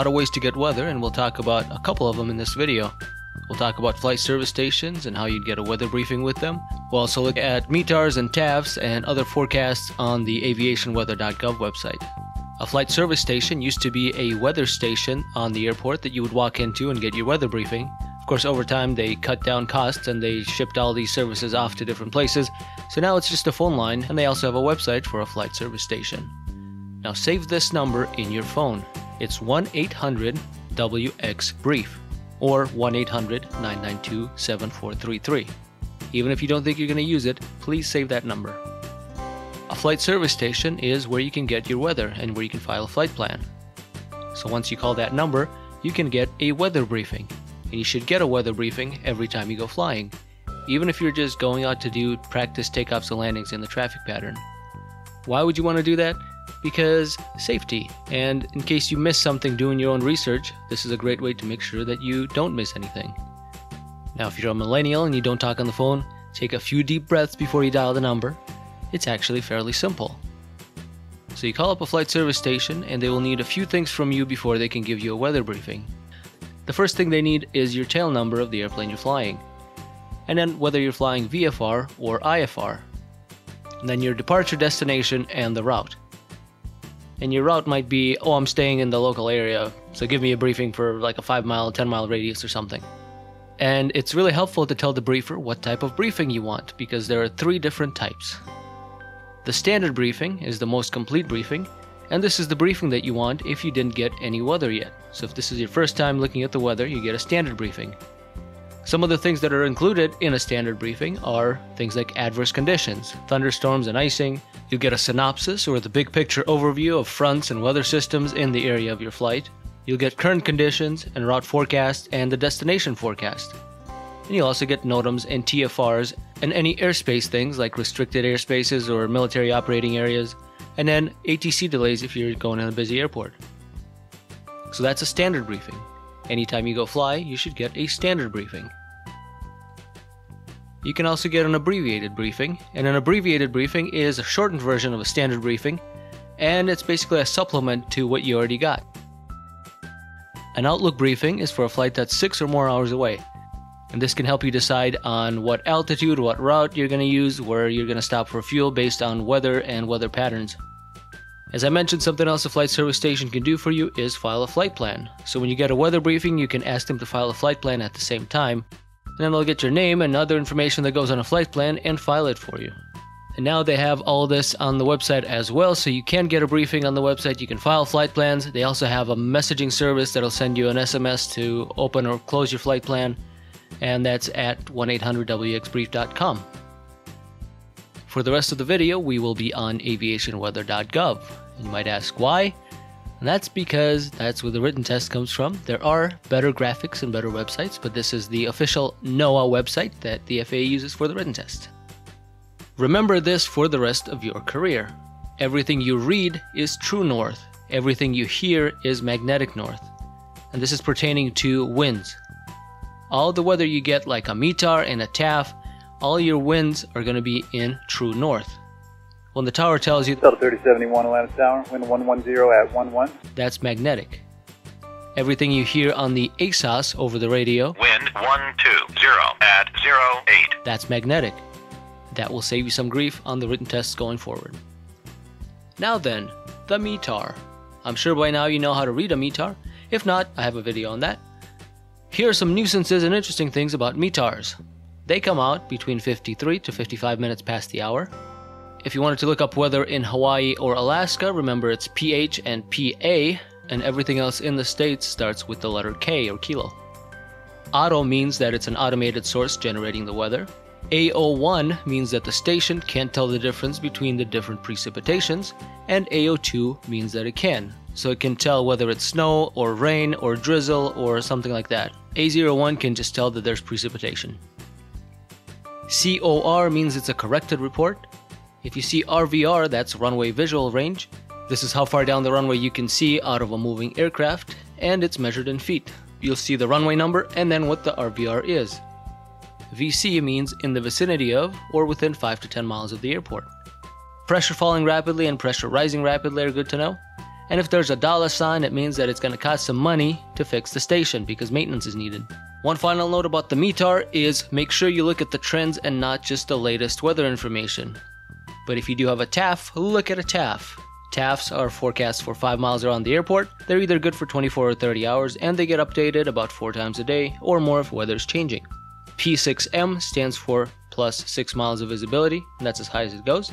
lot of ways to get weather, and we'll talk about a couple of them in this video. We'll talk about flight service stations and how you'd get a weather briefing with them. We'll also look at METARs and TAFs and other forecasts on the AviationWeather.gov website. A flight service station used to be a weather station on the airport that you would walk into and get your weather briefing. Of course, over time they cut down costs and they shipped all these services off to different places, so now it's just a phone line, and they also have a website for a flight service station. Now save this number in your phone. It's 1-800-WX-BRIEF or 1-800-992-7433. Even if you don't think you're going to use it, please save that number. A flight service station is where you can get your weather and where you can file a flight plan. So once you call that number, you can get a weather briefing. And you should get a weather briefing every time you go flying, even if you're just going out to do practice takeoffs and landings in the traffic pattern. Why would you want to do that? Because safety, and in case you miss something doing your own research, this is a great way to make sure that you don't miss anything. Now if you're a millennial and you don't talk on the phone, take a few deep breaths before you dial the number. It's actually fairly simple. So you call up a flight service station and they will need a few things from you before they can give you a weather briefing. The first thing they need is your tail number of the airplane you're flying, and then whether you're flying VFR or IFR, and then your departure destination and the route. And your route might be, oh, I'm staying in the local area, so give me a briefing for like a 5-mile, 10-mile radius or something. And it's really helpful to tell the briefer what type of briefing you want, because there are 3 different types. The standard briefing is the most complete briefing, and this is the briefing that you want if you didn't get any weather yet. So if this is your first time looking at the weather, you get a standard briefing. Some of the things that are included in a standard briefing are things like adverse conditions, thunderstorms and icing. You get a synopsis or the big picture overview of fronts and weather systems in the area of your flight. You'll get current conditions and route forecast and the destination forecast. And you'll also get NOTAMs and TFRs and any airspace things like restricted airspaces or military operating areas. And then ATC delays if you're going in a busy airport. So that's a standard briefing. Anytime you go fly, you should get a standard briefing. You can also get an abbreviated briefing, and an abbreviated briefing is a shortened version of a standard briefing, and it's basically a supplement to what you already got. An outlook briefing is for a flight that's 6 or more hours away, and this can help you decide on what altitude, what route you're going to use, where you're going to stop for fuel based on weather and weather patterns. As I mentioned, something else a flight service station can do for you is file a flight plan. So when you get a weather briefing, you can ask them to file a flight plan at the same time, and then they'll get your name and other information that goes on a flight plan and file it for you. And now they have all this on the website as well, so you can get a briefing on the website, you can file flight plans. They also have a messaging service that'll send you an SMS to open or close your flight plan, and that's at 1-800-WXBRIEF.com. For the rest of the video, we will be on aviationweather.gov. You might ask why? And that's because that's where the written test comes from. There are better graphics and better websites, but this is the official NOAA website that the FAA uses for the written test. Remember this for the rest of your career. Everything you read is true north. Everything you hear is magnetic north. And this is pertaining to winds. All the weather you get, like a METAR and a TAF, all your winds are going to be in true north. When the tower tells you 3071 Atlantis Tower, wind 110 at 11, that's magnetic. Everything you hear on the ASOS over the radio, wind 120 at 08, that's magnetic. That will save you some grief on the written tests going forward. Now then, the METAR. I'm sure by now you know how to read a METAR. If not, I have a video on that. Here are some nuisances and interesting things about METARs. They come out between 53 to 55 minutes past the hour. If you wanted to look up weather in Hawaii or Alaska, remember it's PH and PA, and everything else in the States starts with the letter K or kilo. Auto means that it's an automated source generating the weather. AO1 means that the station can't tell the difference between the different precipitations, and AO2 means that it can. So it can tell whether it's snow or rain or drizzle or something like that. A01 can just tell that there's precipitation. COR means it's a corrected report. If you see RVR, that's runway visual range. This is how far down the runway you can see out of a moving aircraft, and it's measured in feet. You'll see the runway number and then what the RVR is. VC means in the vicinity of or within 5 to 10 miles of the airport. Pressure falling rapidly and pressure rising rapidly are good to know. And if there's a $ sign, it means that it's going to cost some money to fix the station because maintenance is needed. One final note about the METAR is make sure you look at the trends and not just the latest weather information. But if you do have a TAF, look at a TAF. TAFs are forecast for 5 miles around the airport. They're either good for 24 or 30 hours and they get updated about 4 times a day or more if weather's changing. P6M stands for plus 6 miles of visibility, and that's as high as it goes.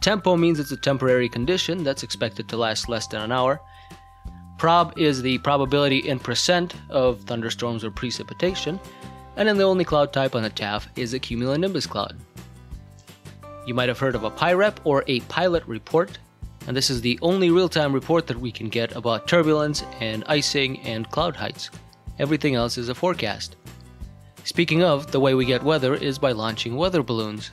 Tempo means it's a temporary condition that's expected to last less than an hour. Prob is the probability in % of thunderstorms or precipitation. And then the only cloud type on the TAF is a cumulonimbus cloud. You might have heard of a PIREP or a pilot report. And this is the only real-time report that we can get about turbulence and icing and cloud heights. Everything else is a forecast. Speaking of, the way we get weather is by launching weather balloons.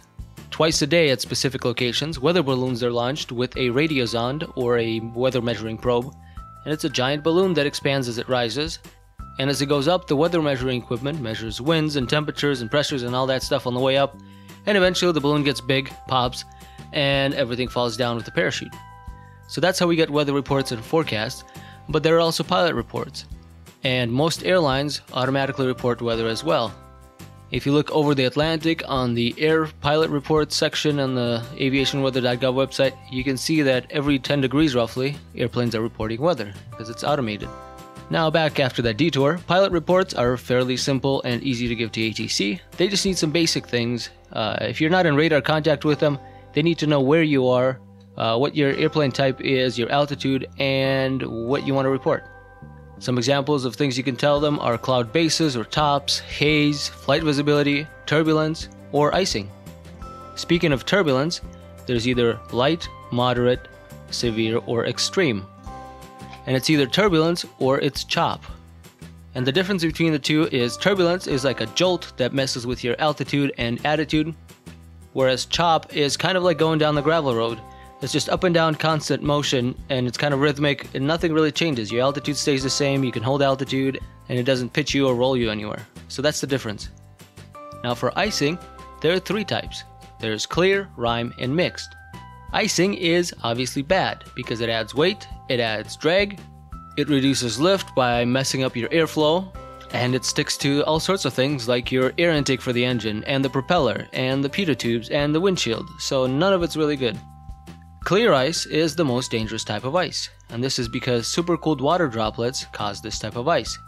Twice a day at specific locations, weather balloons are launched with a radiosonde or a weather measuring probe, and it's a giant balloon that expands as it rises. And as it goes up, the weather measuring equipment measures winds and temperatures and pressures and all that stuff on the way up, and eventually the balloon gets big, pops, and everything falls down with a parachute. So that's how we get weather reports and forecasts, but there are also pilot reports. And most airlines automatically report weather as well. If you look over the Atlantic on the air pilot reports section on the AviationWeather.gov website, you can see that every 10 degrees roughly, airplanes are reporting weather because it's automated. Now back after that detour, pilot reports are fairly simple and easy to give to ATC. They just need some basic things. If you're not in radar contact with them, they need to know where you are, what your airplane type is, your altitude, and what you want to report. Some examples of things you can tell them are cloud bases or tops, haze, flight visibility, turbulence, or icing. Speaking of turbulence, there's either light, moderate, severe, or extreme. And it's either turbulence or it's chop. And the difference between the two is turbulence is like a jolt that messes with your altitude and attitude, whereas chop is kind of like going down the gravel road. It's just up and down constant motion, and it's kind of rhythmic, and nothing really changes. Your altitude stays the same, you can hold altitude, and it doesn't pitch you or roll you anywhere. So that's the difference. Now for icing, there are 3 types. There's clear, rime, and mixed. Icing is obviously bad because it adds weight, it adds drag, it reduces lift by messing up your airflow, and it sticks to all sorts of things like your air intake for the engine, and the propeller, and the pitot tubes, and the windshield. So none of it's really good. Clear ice is the most dangerous type of ice, and this is because supercooled water droplets cause this type of ice.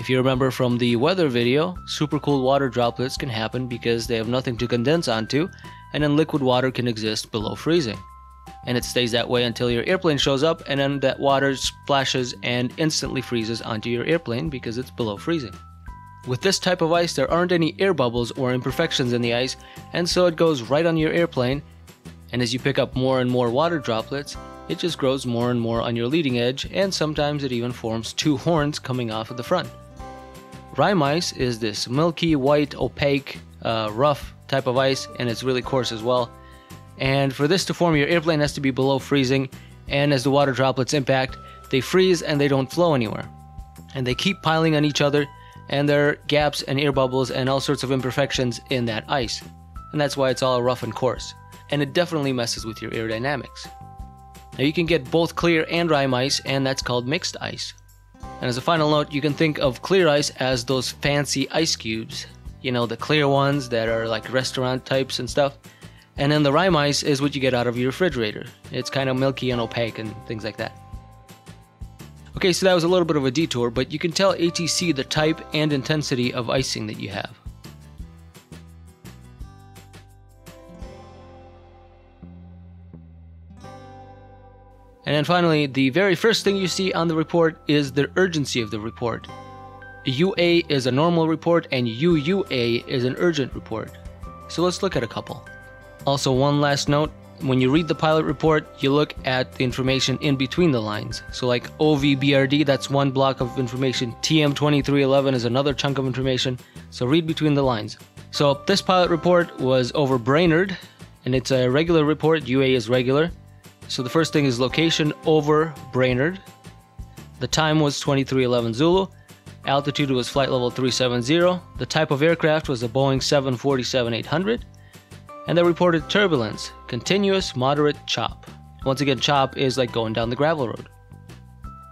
If you remember from the weather video, supercooled water droplets can happen because they have nothing to condense onto, and then liquid water can exist below freezing. And it stays that way until your airplane shows up, and then that water splashes and instantly freezes onto your airplane because it's below freezing. With this type of ice, there aren't any air bubbles or imperfections in the ice, and so it goes right on your airplane. And as you pick up more and more water droplets, it just grows more and more on your leading edge, and sometimes it even forms 2 horns coming off of the front. Rime ice is this milky, white, opaque, rough type of ice, and it's really coarse as well. And for this to form, your airplane has to be below freezing, and as the water droplets impact, they freeze and they don't flow anywhere. And they keep piling on each other, and there are gaps and air bubbles and all sorts of imperfections in that ice. And that's why it's all rough and coarse. And it definitely messes with your aerodynamics. Now you can get both clear and rime ice, and that's called mixed ice. And as a final note, you can think of clear ice as those fancy ice cubes. You know, the clear ones that are like restaurant types and stuff. And then the rime ice is what you get out of your refrigerator. It's kind of milky and opaque and things like that. Okay, so that was a little bit of a detour, but you can tell ATC the type and intensity of icing that you have. And then finally, the very first thing you see on the report is the urgency of the report. UA is a normal report and UUA is an urgent report. So let's look at a couple. Also, one last note, when you read the pilot report, you look at the information in between the lines. So like OVBRD, that's one block of information. TM2311 is another chunk of information. So read between the lines. So this pilot report was over Brainerd, and it's a regular report. UA is regular. So the first thing is location over Brainerd. The time was 2311 Zulu. Altitude was flight level 370. The type of aircraft was a Boeing 747-800. And they reported turbulence, continuous moderate chop. Once again, chop is like going down the gravel road.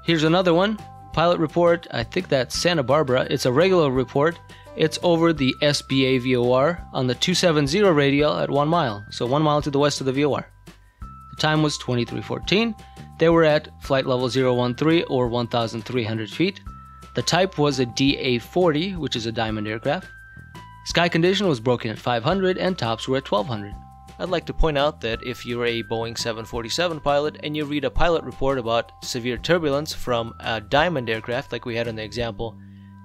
Here's another one. Pilot report. I think that's Santa Barbara. It's a regular report. It's over the SBA VOR on the 270 radial at 1 mile. So 1 mile to the west of the VOR. The time was 23:14. They were at flight level 013 or 1,300 feet. The type was a DA-40, which is a Diamond aircraft. Sky condition was broken at 500 and tops were at 1200. I'd like to point out that if you're a Boeing 747 pilot and you read a pilot report about severe turbulence from a Diamond aircraft like we had in the example,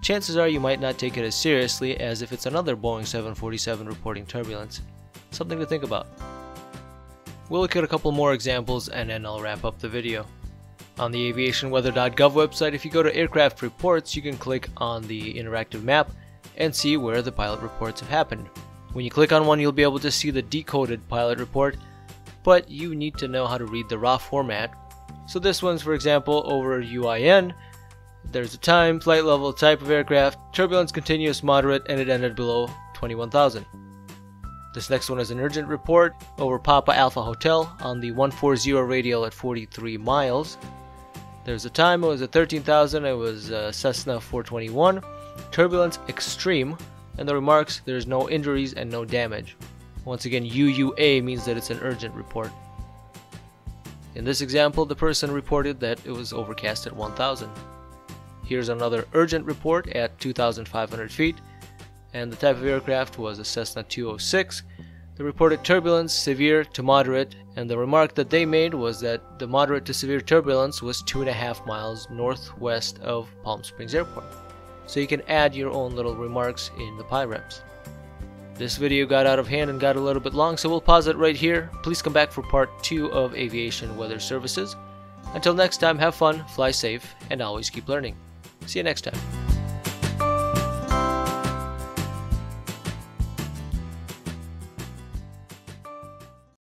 chances are you might not take it as seriously as if it's another Boeing 747 reporting turbulence. Something to think about. We'll look at a couple more examples and then I'll wrap up the video. On the AviationWeather.gov website, if you go to Aircraft Reports, you can click on the interactive map and see where the pilot reports have happened. When you click on one, you'll be able to see the decoded pilot report, but you need to know how to read the raw format. So this one's, for example, over UIN. There's a time, flight level, type of aircraft, turbulence continuous, moderate, and it ended below 21,000. This next one is an urgent report over Papa Alpha Hotel on the 140 radial at 43 miles. There's a time, it was at 13,000, it was Cessna 421, turbulence extreme, and the remarks, there's no injuries and no damage. Once again, UUA means that it's an urgent report. In this example, the person reported that it was overcast at 1,000. Here's another urgent report at 2,500 feet, and the type of aircraft was a Cessna 206. The reported turbulence, severe to moderate, and the remark that they made was that the moderate to severe turbulence was 2.5 miles northwest of Palm Springs Airport. So you can add your own little remarks in the PIREPs. This video got out of hand and got a little bit long, so we'll pause it right here. Please come back for part 2 of Aviation Weather Services. Until next time, have fun, fly safe, and always keep learning. See you next time.